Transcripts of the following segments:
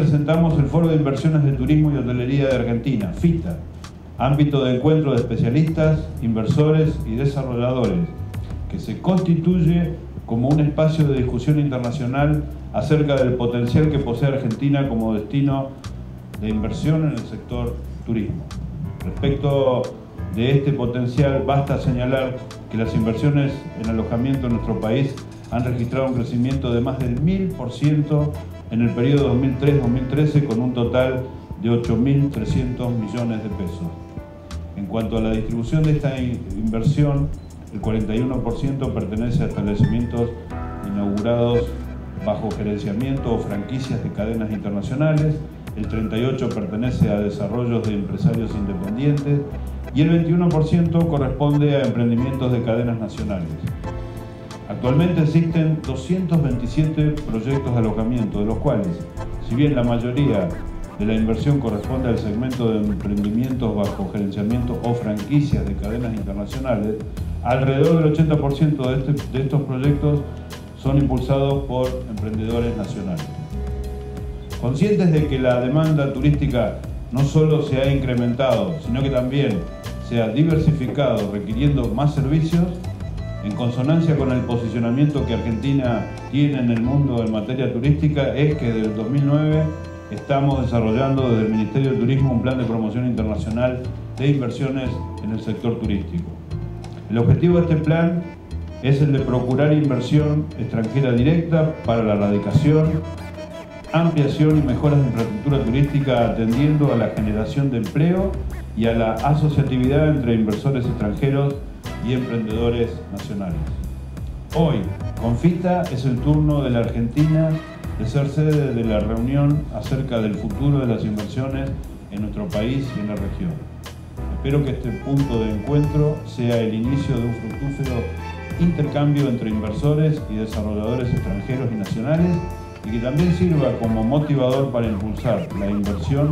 presentamos el Foro de Inversiones de Turismo y Hotelería de Argentina, FITHA, ámbito de encuentro de especialistas, inversores y desarrolladores, que se constituye como un espacio de discusión internacional acerca del potencial que posee Argentina como destino de inversión en el sector turismo. Respecto de este potencial, basta señalar que las inversiones en alojamiento en nuestro país han registrado un crecimiento de más del 1000% en el periodo 2003-2013 con un total de 8.300 millones de pesos. En cuanto a la distribución de esta inversión, el 41% pertenece a establecimientos inaugurados bajo gerenciamiento o franquicias de cadenas internacionales, el 38% pertenece a desarrollos de empresarios independientes y el 21% corresponde a emprendimientos de cadenas nacionales. Actualmente existen 227 proyectos de alojamiento, de los cuales, si bien la mayoría de la inversión corresponde al segmento de emprendimientos bajo gerenciamiento o franquicias de cadenas internacionales, alrededor del 80% de estos proyectos son impulsados por emprendedores nacionales. Conscientes de que la demanda turística no solo se ha incrementado, sino que también se ha diversificado, requiriendo más servicios, en consonancia con el posicionamiento que Argentina tiene en el mundo en materia turística, es que desde el 2009 estamos desarrollando desde el Ministerio de Turismo un plan de promoción internacional de inversiones en el sector turístico. El objetivo de este plan es el de procurar inversión extranjera directa para la erradicación, ampliación y mejoras de infraestructura turística, atendiendo a la generación de empleo y a la asociatividad entre inversores extranjeros y emprendedores nacionales. Hoy, con FITHA, es el turno de la Argentina de ser sede de la reunión acerca del futuro de las inversiones en nuestro país y en la región. Espero que este punto de encuentro sea el inicio de un fructífero intercambio entre inversores y desarrolladores extranjeros y nacionales, y que también sirva como motivador para impulsar la inversión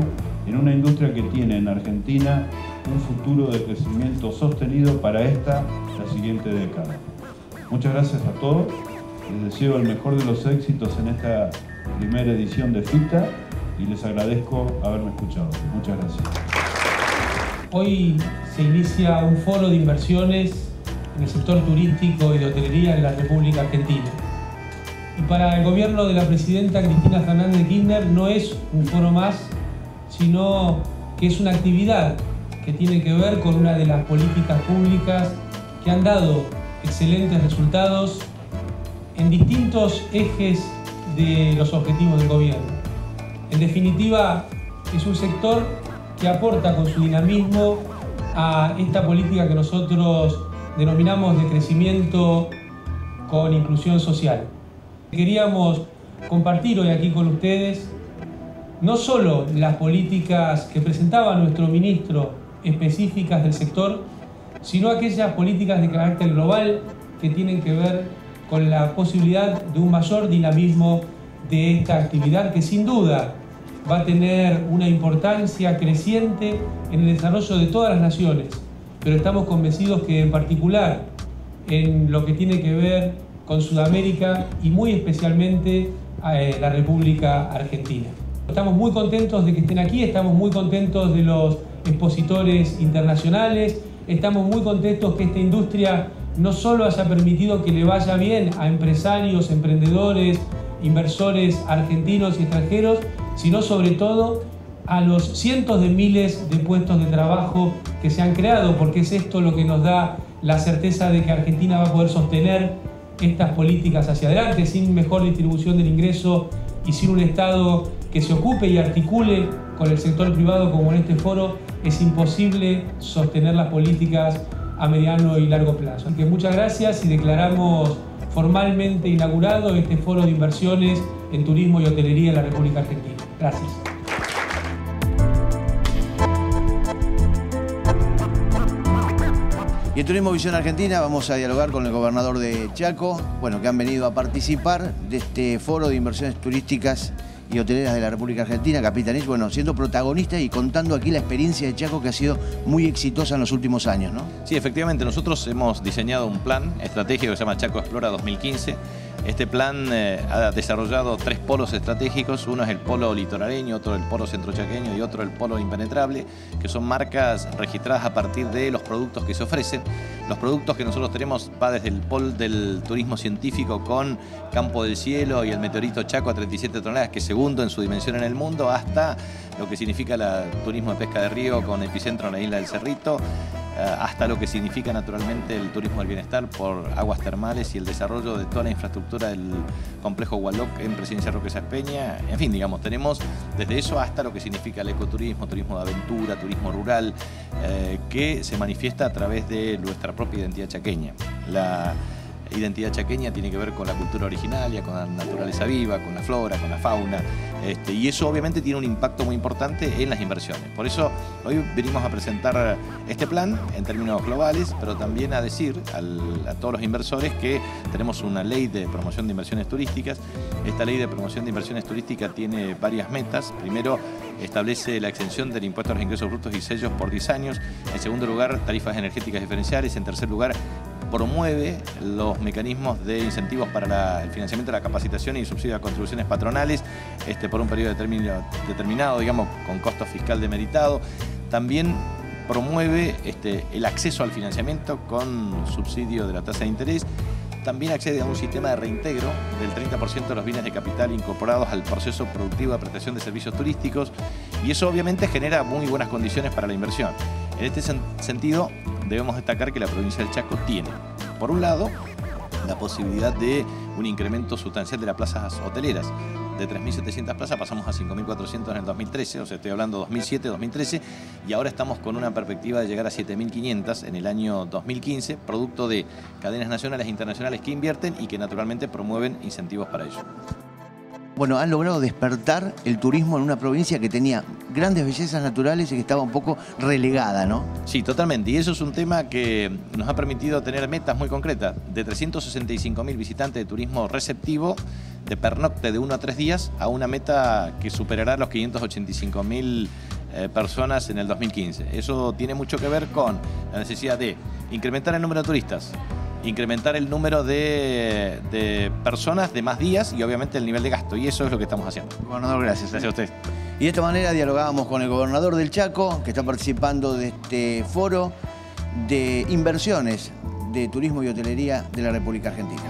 en una industria que tiene en Argentina un futuro de crecimiento sostenido para esta, la siguiente década. Muchas gracias a todos, les deseo el mejor de los éxitos en esta primera edición de FITHA y les agradezco haberme escuchado. Muchas gracias. Hoy se inicia un foro de inversiones en el sector turístico y de hotelería en la República Argentina. Y para el gobierno de la presidenta Cristina Fernández de Kirchner no es un foro más, sino que es una actividad que tiene que ver con una de las políticas públicas que han dado excelentes resultados en distintos ejes de los objetivos del gobierno. En definitiva, es un sector que aporta con su dinamismo a esta política que nosotros denominamos de crecimiento con inclusión social. Queríamos compartir hoy aquí con ustedes no solo las políticas que presentaba nuestro ministro específicas del sector, sino aquellas políticas de carácter global que tienen que ver con la posibilidad de un mayor dinamismo de esta actividad, que sin duda va a tener una importancia creciente en el desarrollo de todas las naciones, pero estamos convencidos que en particular en lo que tiene que ver con Sudamérica y muy especialmente la República Argentina. Estamos muy contentos de que estén aquí, estamos muy contentos de los expositores internacionales, estamos muy contentos que esta industria no solo haya permitido que le vaya bien a empresarios, emprendedores, inversores argentinos y extranjeros, sino sobre todo a los cientos de miles de puestos de trabajo que se han creado, porque es esto lo que nos da la certeza de que Argentina va a poder sostener estas políticas hacia adelante, sin mejor distribución del ingreso y sin un Estado que se ocupe y articule con el sector privado como en este foro, es imposible sostener las políticas a mediano y largo plazo. Así que muchas gracias y declaramos formalmente inaugurado este foro de inversiones en turismo y hotelería en la República Argentina. Gracias. Y en Turismo Visión Argentina vamos a dialogar con el gobernador de Chaco, bueno, que han venido a participar de este foro de inversiones turísticas y hoteleras de la República Argentina, Capitanich, bueno, siendo protagonista y contando aquí la experiencia de Chaco, que ha sido muy exitosa en los últimos años, ¿no? Sí, efectivamente, nosotros hemos diseñado un plan estratégico que se llama Chaco Explora 2015, Este plan ha desarrollado tres polos estratégicos. Uno es el polo litoraleño, otro el polo centrochaqueño y otro el polo impenetrable, que son marcas registradas a partir de los productos que se ofrecen. Los productos que nosotros tenemos va desde el polo del turismo científico con Campo del Cielo y el meteorito Chaco a 37 toneladas, que es segundo en su dimensión en el mundo, hasta lo que significa el turismo de pesca de río con epicentro en la isla del Cerrito, hasta lo que significa naturalmente el turismo del bienestar por aguas termales y el desarrollo de toda la infraestructura del complejo Wualoc en Presidencia Roque Sáenz Peña. En fin, digamos, tenemos desde eso hasta lo que significa el ecoturismo, turismo de aventura, turismo rural, que se manifiesta a través de nuestra propia identidad chaqueña. La identidad chaqueña tiene que ver con la cultura originaria, con la naturaleza viva, con la flora, con la fauna, y eso obviamente tiene un impacto muy importante en las inversiones. Por eso hoy venimos a presentar este plan en términos globales, pero también a decir a todos los inversores que tenemos una ley de promoción de inversiones turísticas. Esta ley de promoción de inversiones turísticas tiene varias metas. Primero, establece la exención del impuesto a los ingresos brutos y sellos por 10 años. En segundo lugar, tarifas energéticas diferenciales. En tercer lugar, promueve los mecanismos de incentivos para el financiamiento de la capacitación y subsidio a contribuciones patronales por un periodo determinado, digamos, con costo fiscal demeritado. También promueve el acceso al financiamiento con subsidio de la tasa de interés. También accede a un sistema de reintegro del 30% de los bienes de capital incorporados al proceso productivo de prestación de servicios turísticos, y eso obviamente genera muy buenas condiciones para la inversión. En este sentido, debemos destacar que la provincia del Chaco tiene, por un lado, la posibilidad de un incremento sustancial de las plazas hoteleras. De 3.700 plazas pasamos a 5.400 en el 2013, o sea, estoy hablando 2007, 2013, y ahora estamos con una perspectiva de llegar a 7.500 en el año 2015, producto de cadenas nacionales e internacionales que invierten y que naturalmente promueven incentivos para ello. Bueno, han logrado despertar el turismo en una provincia que tenía grandes bellezas naturales y que estaba un poco relegada, ¿no? Sí, totalmente. Y eso es un tema que nos ha permitido tener metas muy concretas. De 365.000 visitantes de turismo receptivo, de pernocte de 1 a 3 días, a una meta que superará los 585.000 personas en el 2015. Eso tiene mucho que ver con la necesidad de incrementar el número de turistas, incrementar el número de personas de más días y obviamente el nivel de gasto, y eso es lo que estamos haciendo. Gobernador, gracias. Gracias a usted. Y de esta manera dialogábamos con el gobernador del Chaco, que está participando de este foro de inversiones de turismo y hotelería de la República Argentina.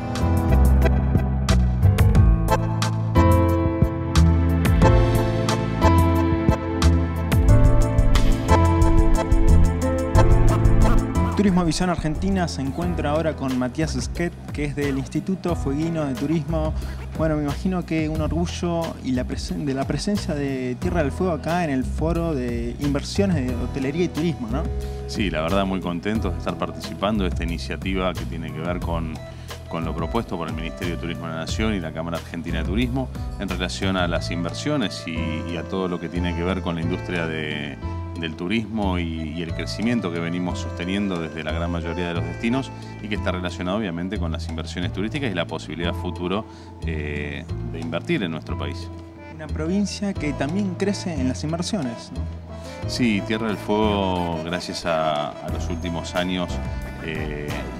Turismo Visión Argentina se encuentra ahora con Matías Sket, que es del Instituto Fueguino de Turismo. Bueno, me imagino que un orgullo y la presencia de Tierra del Fuego acá en el foro de inversiones de hotelería y turismo, ¿no? Sí, la verdad muy contentos de estar participando de esta iniciativa que tiene que ver con lo propuesto por el Ministerio de Turismo de la Nación y la Cámara Argentina de Turismo en relación a las inversiones y a todo lo que tiene que ver con la industria del turismo y el crecimiento que venimos sosteniendo desde la gran mayoría de los destinos y que está relacionado obviamente con las inversiones turísticas y la posibilidad futuro de invertir en nuestro país. Una provincia que también crece en las inversiones, ¿no? Sí, Tierra del Fuego, gracias a los últimos años,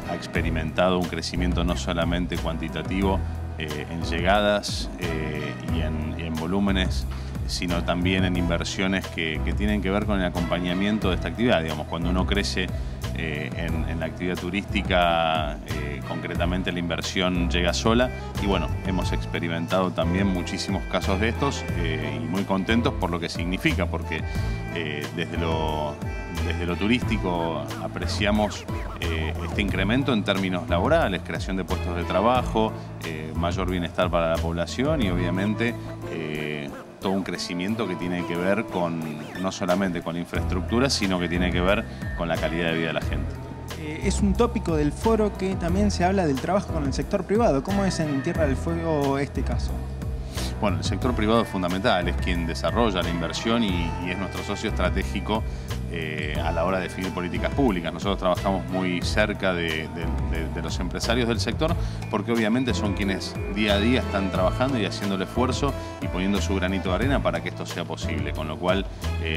ha experimentado un crecimiento no solamente cuantitativo en llegadas y en volúmenes, sino también en inversiones que tienen que ver con el acompañamiento de esta actividad. Digamos, cuando uno crece en la actividad turística, concretamente la inversión llega sola, y bueno, hemos experimentado también muchísimos casos de estos y muy contentos por lo que significa, porque desde lo turístico apreciamos este incremento en términos laborales, creación de puestos de trabajo, mayor bienestar para la población y obviamente todo un crecimiento que tiene que ver con no solamente con la infraestructura, sino que tiene que ver con la calidad de vida de la gente. Es un tópico del foro que también se habla del trabajo con el sector privado. ¿Cómo es en Tierra del Fuego este caso? Bueno, el sector privado es fundamental, es quien desarrolla la inversión y es nuestro socio estratégico a la hora de definir políticas públicas. Nosotros trabajamos muy cerca de los empresarios del sector porque obviamente son quienes día a día están trabajando y haciendo el esfuerzo y poniendo su granito de arena para que esto sea posible. Con lo cual,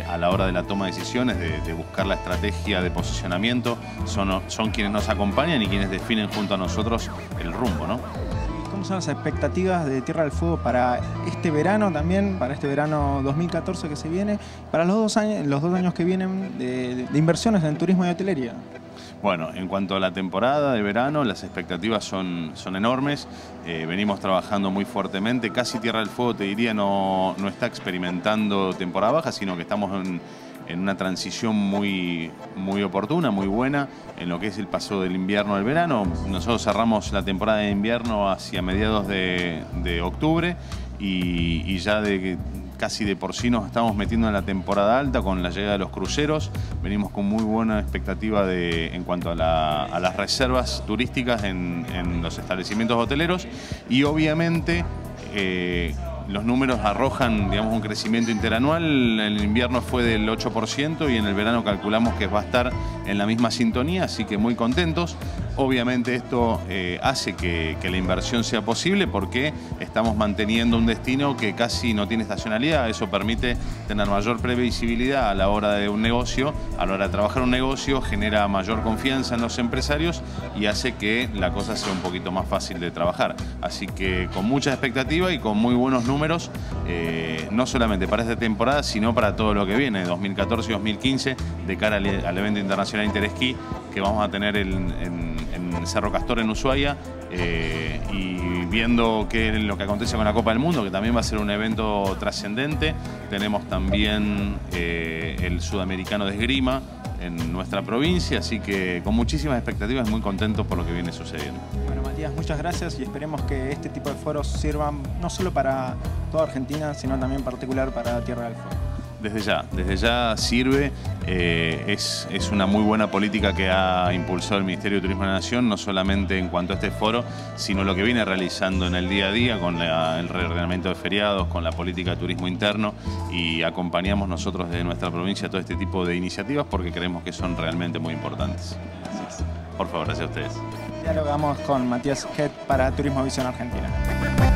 a la hora de la toma de decisiones, de buscar la estrategia de posicionamiento, son quienes nos acompañan y quienes definen junto a nosotros el rumbo, ¿no? ¿Cómo son las expectativas de Tierra del Fuego para este verano también, para este verano 2014 que se viene, para los dos años que vienen de inversiones en turismo y hotelería? Bueno, en cuanto a la temporada de verano, las expectativas son enormes. Venimos trabajando muy fuertemente. Casi Tierra del Fuego, te diría, no está experimentando temporada baja, sino que estamos en una transición muy oportuna, muy buena, en lo que es el paso del invierno al verano. Nosotros cerramos la temporada de invierno hacia mediados de octubre y ya casi de por sí nos estamos metiendo en la temporada alta con la llegada de los cruceros. Venimos con muy buena expectativa en cuanto a las reservas turísticas en los establecimientos hoteleros y obviamente los números arrojan, digamos, un crecimiento interanual. En el invierno fue del 8% y en el verano calculamos que va a estar en la misma sintonía, así que muy contentos. Obviamente esto hace que la inversión sea posible porque estamos manteniendo un destino que casi no tiene estacionalidad. Eso permite tener mayor previsibilidad a la hora de un negocio, a la hora de trabajar un negocio, genera mayor confianza en los empresarios y hace que la cosa sea un poquito más fácil de trabajar. Así que con mucha expectativa y con muy buenos números, no solamente para esta temporada, sino para todo lo que viene, 2014 y 2015, de cara al evento internacional Interesquí, que vamos a tener en Cerro Castor, en Ushuaia, y viendo lo que acontece con la Copa del Mundo, que también va a ser un evento trascendente. Tenemos también el Sudamericano de Esgrima en nuestra provincia, así que con muchísimas expectativas, muy contentos por lo que viene sucediendo. Bueno, Matías, muchas gracias y esperemos que este tipo de foros sirvan no solo para toda Argentina, sino también en particular para Tierra del Fuego. Desde ya sirve, es una muy buena política que ha impulsado el Ministerio de Turismo de la Nación, no solamente en cuanto a este foro, sino lo que viene realizando en el día a día con el reordenamiento de feriados, con la política de turismo interno, y acompañamos nosotros desde nuestra provincia todo este tipo de iniciativas porque creemos que son realmente muy importantes. Gracias. Por favor, gracias a ustedes. Dialogamos con Matías Sket para Turismo Visión Argentina.